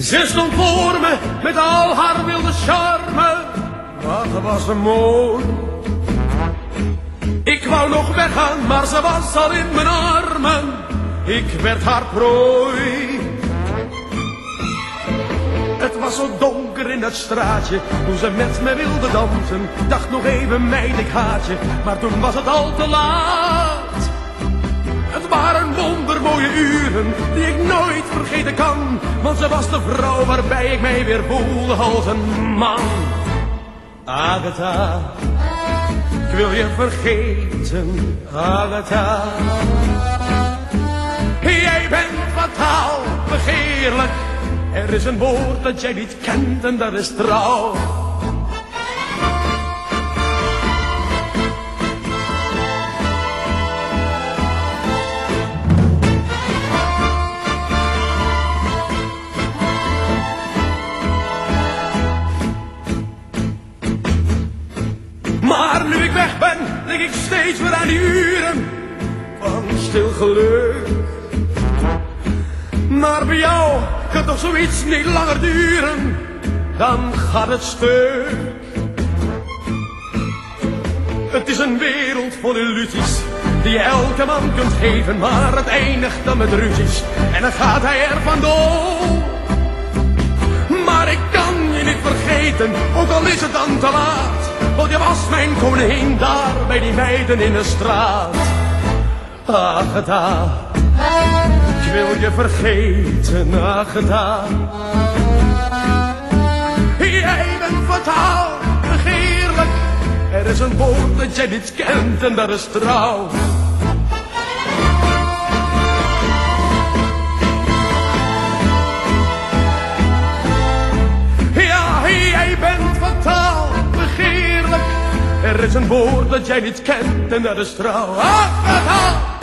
Ze stond voor me met al haar wilde charme. Wat was ze mooi. Ik wou nog weggaan, maar ze was al in mijn armen. Ik werd haar prooi. Het was zo donker in dat straatje, toen ze met me wilde dansen. Dacht nog even, meid, ik haat je, maar toen was het al te laat. Het waren wondermooie uren, die ik nooit vergeten kan. Want ze was de vrouw waarbij ik mij weer voelde als een man. Agatha, ik wil je vergeten, Agatha. Jij bent fataal, begeerlijk. Er is een woord dat jij niet kent en dat is trouw. Maar nu ik weg ben, denk ik steeds weer aan die uren van stil geluk. Maar bij jou kan toch zoiets niet langer duren, dan gaat het stuk. Het is een wereld vol illusies, die je elke man kunt geven. Maar het eindigt dan met ruzies, en dan gaat hij er vandoor. Maar ik kan je niet vergeten, ook al is het dan te laat. Want je was mijn koningin, daar bij die meiden in de straat. Agatha, ik wil je vergeten, Agatha. Jij bent fataal, begeerlijk. Er is een woord dat jij niet kent en dat is trouw. Ja, jij bent fataal, begeerlijk. Er is een woord dat jij niet kent en dat is trouw. Agatha!